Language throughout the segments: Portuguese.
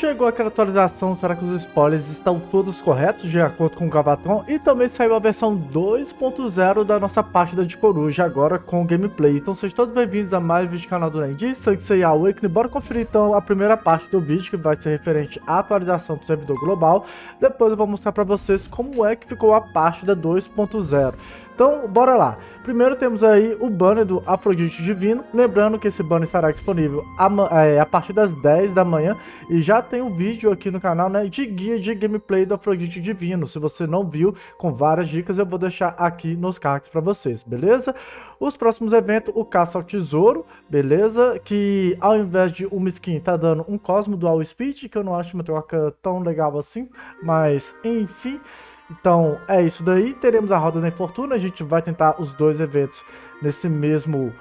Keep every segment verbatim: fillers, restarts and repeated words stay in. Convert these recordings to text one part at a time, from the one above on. chegou aquela atualização, será que os spoilers estão todos corretos, de acordo com o Cavatron? E também saiu a versão dois ponto zero da nossa Partita de Coruja, agora com gameplay. Então sejam todos bem-vindos a mais um vídeo do canal do NeN de Saint Seiya Awakening. Bora conferir então a primeira parte do vídeo, que vai ser referente à atualização do servidor global. Depois eu vou mostrar para vocês como é que ficou a Partita dois ponto zero. Então, bora lá. Primeiro temos aí o banner do Afrodite Divino. Lembrando que esse banner estará disponível a, é, a partir das dez da manhã. E já tem um vídeo aqui no canal, né, de guia de gameplay do Afrodite Divino. Se você não viu, com várias dicas, eu vou deixar aqui nos cards para vocês, beleza? Os próximos eventos, o Caça ao Tesouro, beleza? Que ao invés de uma skin, tá dando um Cosmo Dual Speed, que eu não acho uma troca tão legal assim, mas enfim... Então é isso daí, teremos a Roda da Infortuna, a gente vai tentar os dois eventos nesse mesmo,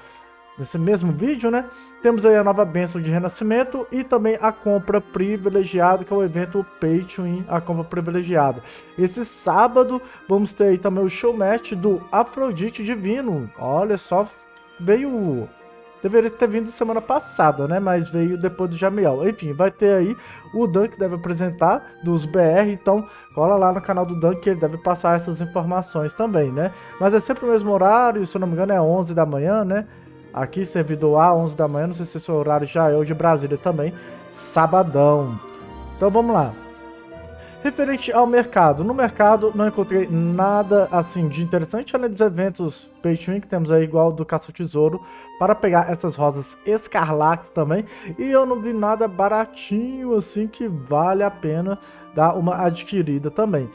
nesse mesmo vídeo, né? Temos aí a nova Benção de Renascimento e também a Compra Privilegiada, que é o evento Pay to Win, a Compra Privilegiada. Esse sábado vamos ter aí também o Showmatch do Afrodite Divino, olha só, veio... Deveria ter vindo semana passada, né? Mas veio depois do Jamiel. Enfim, vai ter aí o Dunk deve apresentar dos B R. Então, cola lá no canal do Dunk que ele deve passar essas informações também, né? Mas é sempre o mesmo horário, se eu não me engano é onze da manhã, né? Aqui, servidor A, onze da manhã. Não sei se esse horário já é o de Brasília também. Sabadão. Então, vamos lá. Referente ao mercado, no mercado não encontrei nada assim de interessante, além dos eventos Pay to Win, que temos aí igual do Caça ao Tesouro, para pegar essas rosas escarlates também, e eu não vi nada baratinho assim que vale a pena dar uma adquirida também.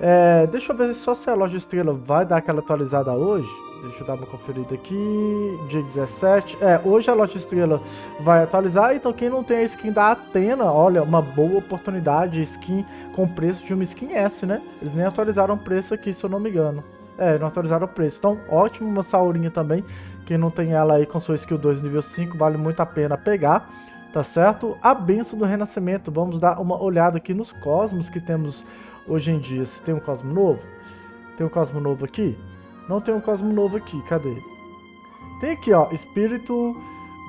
É, deixa eu ver só se a Loja Estrela vai dar aquela atualizada hoje. Deixa eu dar uma conferida aqui, dia dezessete, é, hoje a Loja Estrela vai atualizar, então quem não tem a skin da Athena, olha, uma boa oportunidade, skin com preço de uma skin S, né? Eles nem atualizaram o preço aqui, se eu não me engano, é, não atualizaram o preço, então ótimo, uma Saurinha tambtambém, quem não tem ela aí com sua skill dois nível cinco, vale muito a pena pegar, tá certo? A Benção do Renascimento, vamos dar uma olhada aqui nos cosmos que temos hoje em dia, se tem um cosmo novo, tem um cosmo novo aqui? Não tem um cosmo novo aqui, cadê? Tem aqui, ó, Espírito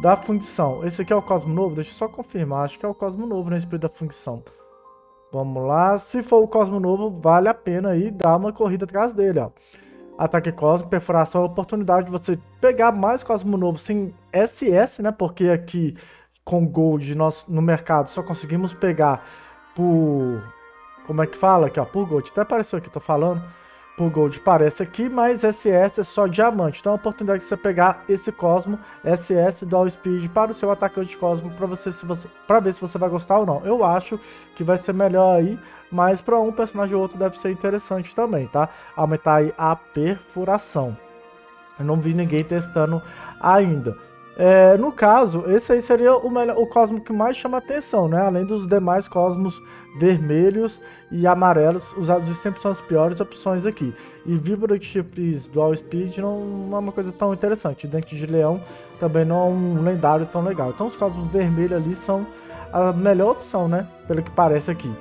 da Função. Esse aqui é o cosmo novo? Deixa eu só confirmar, acho que é o cosmo novo, né, Espírito da Função. Vamos lá, se for o cosmo novo, vale a pena aí dar uma corrida atrás dele, ó. Ataque cosmo, perfuração, é a oportunidade de você pegar mais cosmo novo sem S S, né, porque aqui com Gold nós, no mercado, só conseguimos pegar por... Como é que fala aqui, ó, por Gold. Até apareceu aqui, tô falando. Por Gold parece aqui, mas S S é só diamante. Então é a oportunidade de você pegar esse Cosmo S S Dual Speed para o seu atacante Cosmo, para você, se você, para ver se você vai gostar ou não. Eu acho que vai ser melhor aí, mas para um personagem ou outro deve ser interessante também, tá? Aumentar aí a perfuração. Eu não vi ninguém testando ainda. É, no caso, esse aí seria o, melhor, o Cosmo que mais chama atenção, né? Além dos demais Cosmos vermelhos e amarelos, usados sempre são as piores opções aqui. E Víbora de Chips Dual Speed não é uma coisa tão interessante. Dente de Leão também não é um lendário tão legal. Então os Cosmos vermelhos ali são a melhor opção, né? Pelo que parece aqui.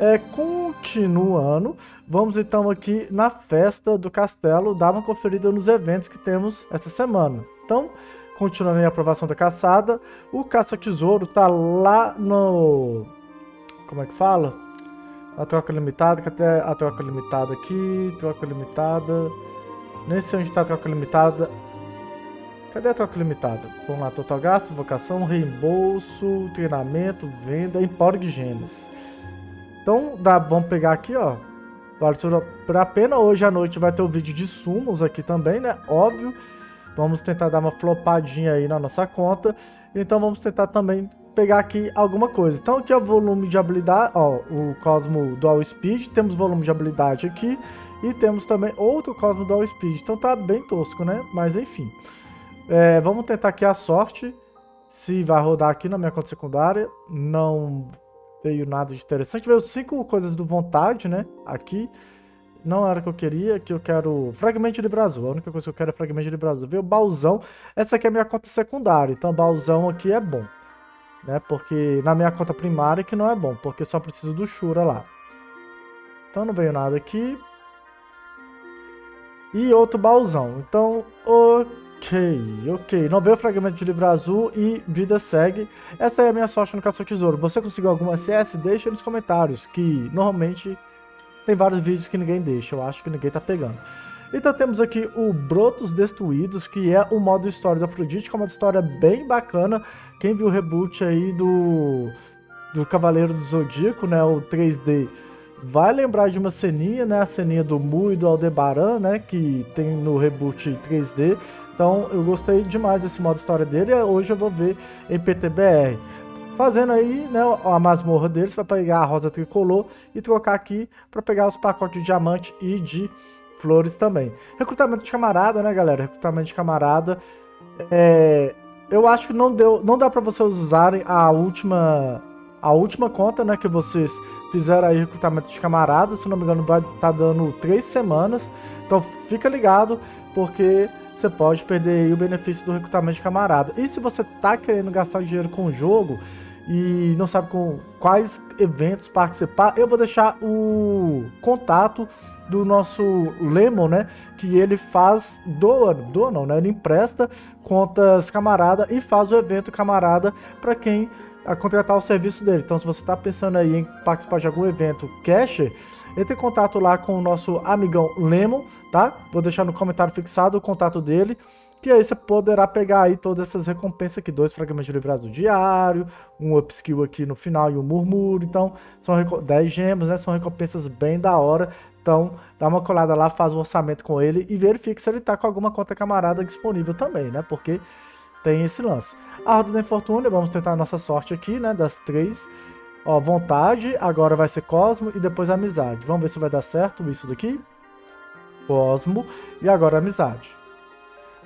É, continuando, vamos então aqui na Festa do Castelo dar uma conferida nos eventos que temos essa semana. Então... Continuando aí a aprovação da caçada, o caça-tesouro tá lá no... Como é que fala? A troca limitada, que até a troca limitada aqui, troca limitada... Nem sei onde tá a troca limitada. Cadê a troca limitada? Vamos lá, total gasto, vocação, reembolso, treinamento, venda, empório de gemas. Então, dá, vamos pegar aqui, ó. Vale a pena, hoje à noite vai ter o vídeo de sumos aqui também, né? Óbvio. Vamos tentar dar uma flopadinha aí na nossa conta. Então vamos tentar também pegar aqui alguma coisa. Então aqui é o volume de habilidade, ó, o Cosmo Dual Speed. Temos volume de habilidade aqui. E temos também outro Cosmo Dual Speed. Então tá bem tosco, né? Mas enfim. É, vamos tentar aqui a sorte. Se vai rodar aqui na minha conta secundária. Não veio nada de interessante. Veio cinco coisas do vontade, né? Aqui. Não era o que eu queria, que eu quero... Fragmento de Libra Azul, a única coisa que eu quero é Fragmento de Libra Azul. Veio o Bauzão, essa aqui é a minha conta secundária, então Bauzão aqui é bom. Né? Porque na minha conta primária que não é bom, porque só preciso do Shura lá. Então não veio nada aqui. E outro Bauzão, então... O... Ok, ok. Não veio o fragmento de Libra Azul e vida segue. Essa é a minha sorte no Caça ao Tesouro. Você conseguiu alguma C S? Deixa nos comentários, que normalmente tem vários vídeos que ninguém deixa. Eu acho que ninguém tá pegando. Então temos aqui o Brotos Destruídos, que é o modo história da Afrodite, que é uma história bem bacana. Quem viu o reboot aí do, do Cavaleiro do Zodíaco, né, o três D, vai lembrar de uma ceninha, né, a ceninha do Mu e do Aldebaran, né, que tem no reboot três D. Então eu gostei demais desse modo história dele e hoje eu vou ver em P T B R. Fazendo aí, né, a masmorra deles, vai pegar a rosa tricolor e trocar aqui para pegar os pacotes de diamante e de flores também. Recrutamento de camarada, né, galera? Recrutamento de camarada. É, eu acho que não, deu, não dá para vocês usarem a última, a última conta, né, que vocês fizeram aí, recrutamento de camarada. Se não me engano, vai estar tá dando três semanas. Então fica ligado, porque você pode perder aí o benefício do recrutamento de camarada. E se você tá querendo gastar dinheiro com o jogo e não sabe com quais eventos participar, eu vou deixar o contato do nosso Lemon, né, que ele faz, doa, doa não, né, ele empresta contas camarada e faz o evento camarada para quem a contratar o serviço dele. Então se você tá pensando aí em participar de algum evento casher, entre em contato lá com o nosso amigão Lemon, tá? Vou deixar no comentário fixado o contato dele, que aí você poderá pegar aí todas essas recompensas aqui, dois fragmentos de livrados do diário, um upskill aqui no final e um murmúrio, então são dez gemas, né? São recompensas bem da hora, então dá uma colada lá, faz um orçamento com ele e verifique se ele tá com alguma conta camarada disponível também, né? Porque tem esse lance. A Roda da Infortuna, vamos tentar a nossa sorte aqui, né? Das três. Ó, vontade, agora vai ser Cosmo e depois amizade. Vamos ver se vai dar certo isso daqui. Cosmo e agora amizade.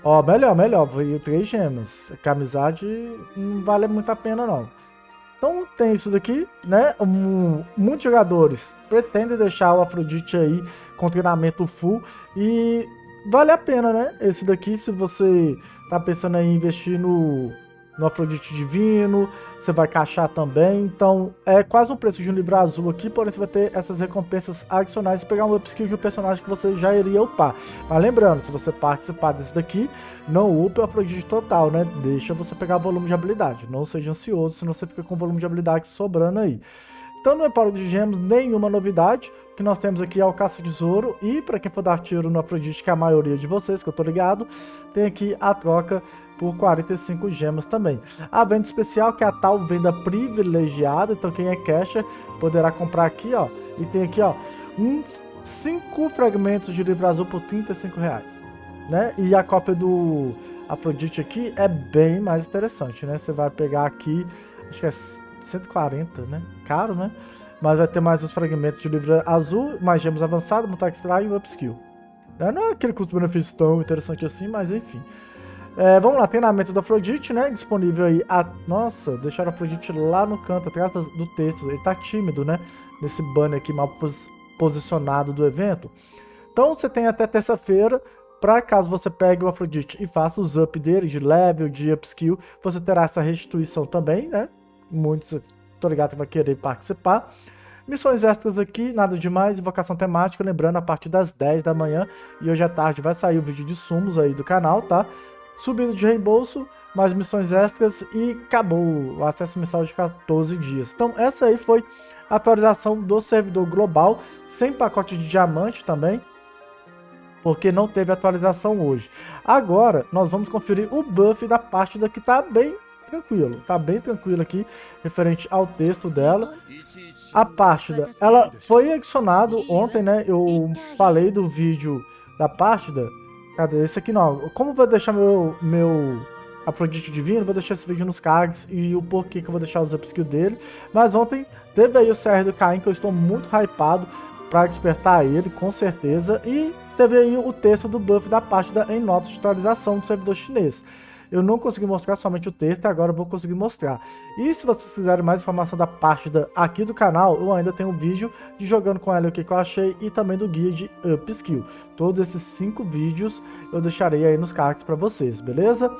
Ó, melhor, melhor. Veio três gemas. Que a amizade não vale muito a pena, não. Então tem isso daqui, né? Um, muitos jogadores pretendem deixar o Afrodite aí com treinamento full. E vale a pena, né? Esse daqui, se você tá pensando em investir no... no Afrodite Divino, você vai caixar também, então é quase um preço de um Libra Azul aqui, porém você vai ter essas recompensas adicionais e pegar um upskill de um personagem que você já iria upar. Mas lembrando, se você participar desse daqui, não upa o Afrodite total, né? Deixa você pegar volume de habilidade, não seja ansioso, senão você fica com volume de habilidade sobrando aí. Então no reparo de gemas, nenhuma novidade. O que nós temos aqui é o Caça ao Tesouro e para quem for dar tiro no Afrodite, que é a maioria de vocês, que eu tô ligado, tem aqui a troca por quarenta e cinco gemas também. A venda especial, que é a tal venda privilegiada, então quem é casher poderá comprar aqui, ó, e tem aqui, ó, um, cinco fragmentos de Libra Azul por trinta e cinco reais, né? E a cópia do Afrodite aqui é bem mais interessante, né? Você vai pegar aqui, acho que é cento e quarenta, né? Caro, né? Mas vai ter mais os fragmentos de Libra Azul, mais gemas avançadas, montar extra e um upskill. Não é aquele custo-benefício tão interessante assim, mas enfim. É, vamos lá, treinamento da Afrodite, né, disponível aí, a... nossa, deixaram a Afrodite lá no canto, atrás do texto, ele tá tímido, né, nesse banner aqui mal pos... posicionado do evento. Então você tem até terça-feira, para caso você pegue o Afrodite e faça os up dele, de level, de upskill, você terá essa restituição também, né, muitos, tô ligado que vai querer participar. Missões extras aqui, nada demais, invocação temática, lembrando, a partir das dez da manhã, e hoje à tarde vai sair o vídeo de sumos aí do canal, tá? Subida de reembolso, mais missões extras e acabou. O acesso mensal de quatorze dias. Então essa aí foi a atualização do servidor global, sem pacote de diamante também, porque não teve atualização hoje. Agora nós vamos conferir o buff da Partita, que tá bem tranquilo, tá bem tranquilo aqui, referente ao texto dela. A Partita, ela foi adicionada ontem, né? Eu falei do vídeo da Partita. Cadê? Esse aqui não. Como eu vou deixar meu, meu Afrodite Divino, vou deixar esse vídeo nos cards e o porquê que eu vou deixar os upskills dele. Mas ontem teve aí o C R do Caim, que eu estou muito hypado para despertar ele, com certeza. E teve aí o texto do buff da Partita em notas de atualização do servidor chinês. Eu não consegui mostrar somente o texto e agora eu vou conseguir mostrar. E se vocês quiserem mais informação da Partita aqui do canal, eu ainda tenho um vídeo de jogando com ela o que eu achei e também do guia de upskill. Todos esses cinco vídeos eu deixarei aí nos cards para vocês, beleza?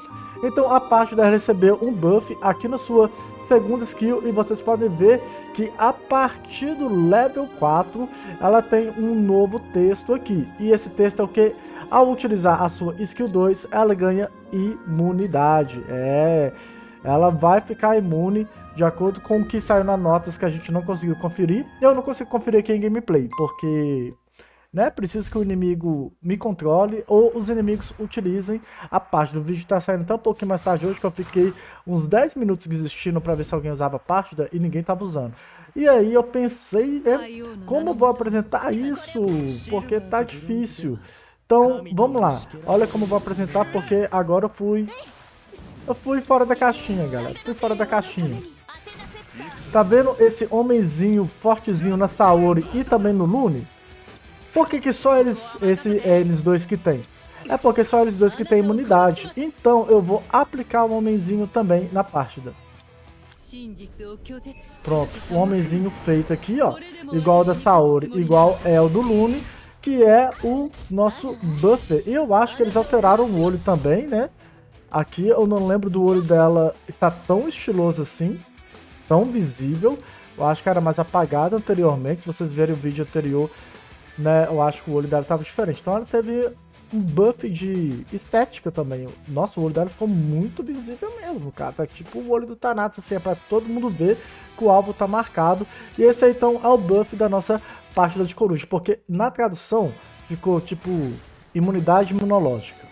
Então a Partita recebeu um buff aqui na sua segunda skill, e vocês podem ver que a partir do level quatro ela tem um novo texto aqui, e esse texto é o que? Ao utilizar a sua skill dois, ela ganha imunidade, é, ela vai ficar imune de acordo com o que saiu nas notas que a gente não conseguiu conferir. Eu não consigo conferir aqui em gameplay, porque... né? Preciso que o inimigo me controle ou os inimigos utilizem a parte do vídeo. Tá saindo até um pouquinho mais tarde hoje, que eu fiquei uns dez minutos desistindo para ver se alguém usava a Partita e ninguém tava usando. E aí eu pensei, né, como eu vou apresentar isso, porque tá difícil. Então vamos lá, olha como eu vou apresentar, porque agora eu fui eu fui fora da caixinha, galera. Fui fora da caixinha. Tá vendo esse homenzinho fortezinho na Saori e também no Lune? Por que que só eles, esse, é, eles dois que tem? É porque só eles dois que tem imunidade. Então eu vou aplicar o homenzinho também na Partita. Pronto, o homenzinho feito aqui, ó. Igual da Saori, igual é o do Lune, que é o nosso buffer. E eu acho que eles alteraram o olho também, né? Aqui eu não lembro do olho dela estar tão estiloso assim, tão visível. Eu acho que era mais apagado anteriormente, se vocês verem o vídeo anterior... né, eu acho que o olho dela estava diferente. Então ela teve um buff de estética também. Nossa, o olho dela ficou muito visível mesmo, cara. Tá tipo o olho do Thanatos, assim, é pra todo mundo ver que o alvo tá marcado. E esse aí, então, é o buff da nossa Partita de Coruja. Porque na tradução ficou tipo imunidade imunológica.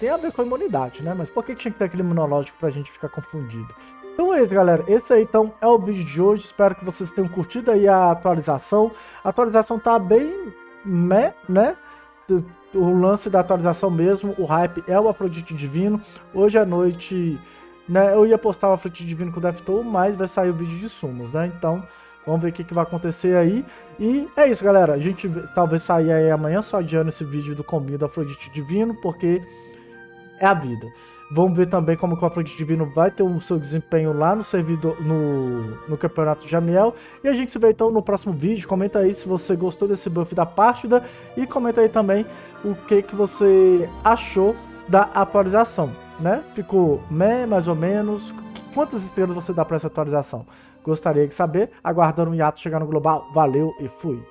Tem a ver com a imunidade, né? Mas por que tinha que ter aquele imunológico pra gente ficar confundido? Então é isso, galera, esse aí então é o vídeo de hoje, espero que vocês tenham curtido aí a atualização. A atualização tá bem meh, né? O lance da atualização mesmo, o hype é o Afrodite Divino. Hoje à noite, né, eu ia postar o Afrodite Divino com o Deftool, mas vai sair o vídeo de sumos, né? Então, vamos ver o que, que vai acontecer aí. E é isso, galera, a gente talvez saia aí amanhã, só adiando esse vídeo do combinho do Afrodite Divino, porque... é a vida. Vamos ver também como que o Afrodite Divino vai ter o seu desempenho lá no servidor, no, no campeonato de Amiel. E a gente se vê então no próximo vídeo. Comenta aí se você gostou desse buff da Partita e comenta aí também o que que você achou da atualização, né? Ficou meh, mais ou menos? Quantas estrelas você dá para essa atualização? Gostaria de saber. Aguardando o hiato chegar no global. Valeu e fui.